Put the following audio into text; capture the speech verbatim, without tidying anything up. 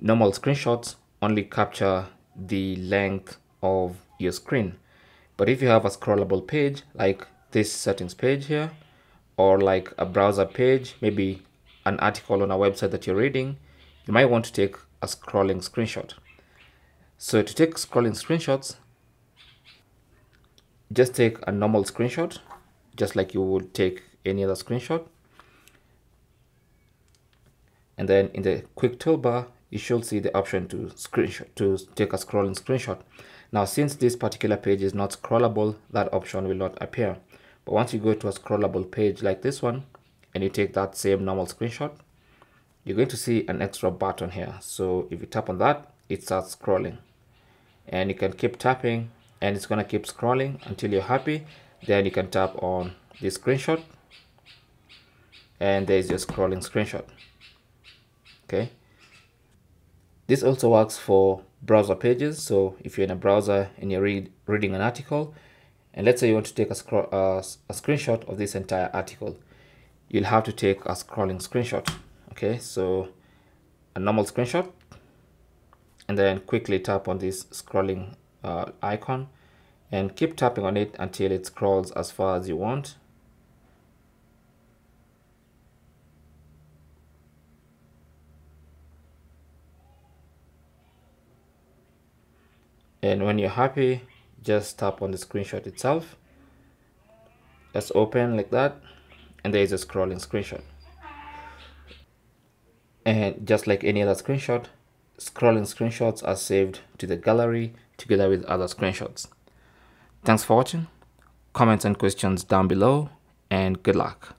Normal screenshots only capture the length of your screen, but if you have a scrollable page like this settings page here, or like a browser page, maybe an article on a website that you're reading, you might want to take a scrolling screenshot. So to take scrolling screenshots, just take a normal screenshot, just like you would take any other screenshot. And then in the quick toolbar, you should see the option to screenshot, to take a scrolling screenshot. Now, since this particular page is not scrollable, that option will not appear. But once you go to a scrollable page like this one, and you take that same normal screenshot, you're going to see an extra button here. So if you tap on that, it starts scrolling. And you can keep tapping, and it's gonna keep scrolling until you're happy. Then you can tap on this screenshot, and there's your scrolling screenshot. Okay. This also works for browser pages. So if you're in a browser and you're read, reading an article, and let's say you want to take a, scroll, uh, a screenshot of this entire article, you'll have to take a scrolling screenshot. Okay, so a normal screenshot, and then quickly tap on this scrolling uh, icon and keep tapping on it until it scrolls as far as you want. And when you're happy, just tap on the screenshot itself. Let's open like that, and there is a scrolling screenshot. And just like any other screenshot, scrolling screenshots are saved to the gallery together with other screenshots. Thanks for watching. Comments and questions down below, and good luck.